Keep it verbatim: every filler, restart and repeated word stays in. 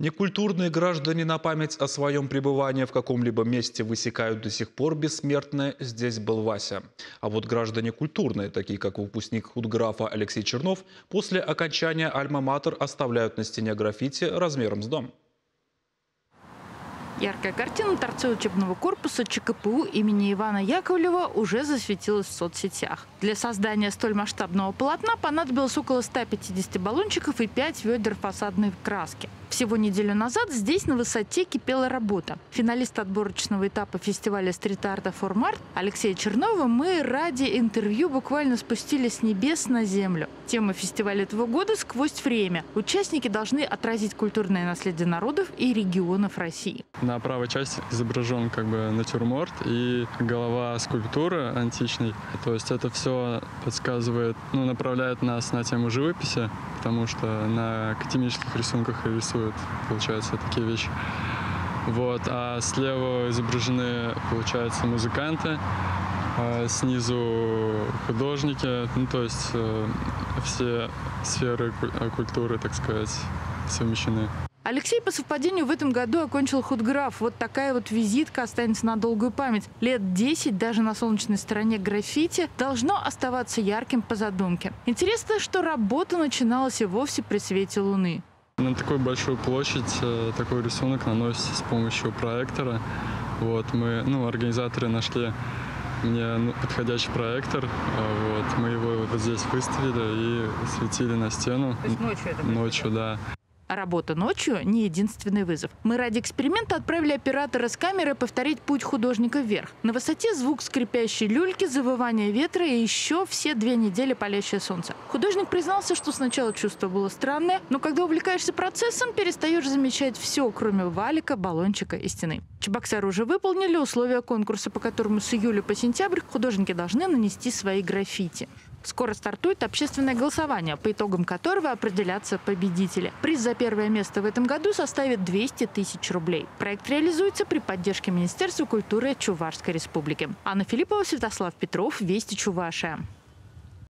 Некультурные граждане на память о своем пребывании в каком-либо месте высекают до сих пор бессмертное «Здесь был Вася». А вот граждане культурные, такие как выпускник худграфа Алексей Чернов, после окончания «Альма-Матер» оставляют на стене граффити размером с дом. Яркая картина торца учебного корпуса ЧКПУ имени Ивана Яковлева уже засветилась в соцсетях. Для создания столь масштабного полотна понадобилось около ста пятидесяти баллончиков и пяти ведер фасадной краски. Всего неделю назад здесь на высоте кипела работа. Финалист отборочного этапа фестиваля стрит-арта «Формарт» Алексея Чернова мы ради интервью буквально спустили с небес на землю. Тема фестиваля этого года «Сквозь время». Участники должны отразить культурное наследие народов и регионов России. На правой части изображен как бы натюрморт и голова скульптуры античной. То есть это все подсказывает, ну, направляет нас на тему живописи, потому что на академических рисунках и рисуют. Получается, такие вещи. Вот. А слева изображены, получается, музыканты, а снизу художники, ну, то есть все сферы культуры, так сказать, совмещены. Алексей по совпадению в этом году окончил худграф. Вот такая вот визитка останется на долгую память. Лет десять даже на солнечной стороне граффити должно оставаться ярким по задумке. Интересно, что работа начиналась и вовсе при свете луны. На такую большую площадь такой рисунок наносится с помощью проектора. Вот, мы, ну, организаторы нашли мне подходящий проектор. Вот, мы его вот здесь выставили и светили на стену. То есть ночью это происходит? Ночью, да. А работа ночью – не единственный вызов. Мы ради эксперимента отправили оператора с камеры повторить путь художника вверх. На высоте звук скрипящей люльки, завывание ветра и еще все две недели палящее солнце. Художник признался, что сначала чувство было странное, но когда увлекаешься процессом, перестаешь замечать все, кроме валика, баллончика и стены. Чебоксары уже выполнили условия конкурса, по которому с июля по сентябрь художники должны нанести свои граффити. Скоро стартует общественное голосование, по итогам которого определятся победители. Приз за первое место в этом году составит двести тысяч рублей. Проект реализуется при поддержке Министерства культуры Чувашской Республики. Анна Филиппова, Святослав Петров, Вести Чуваша.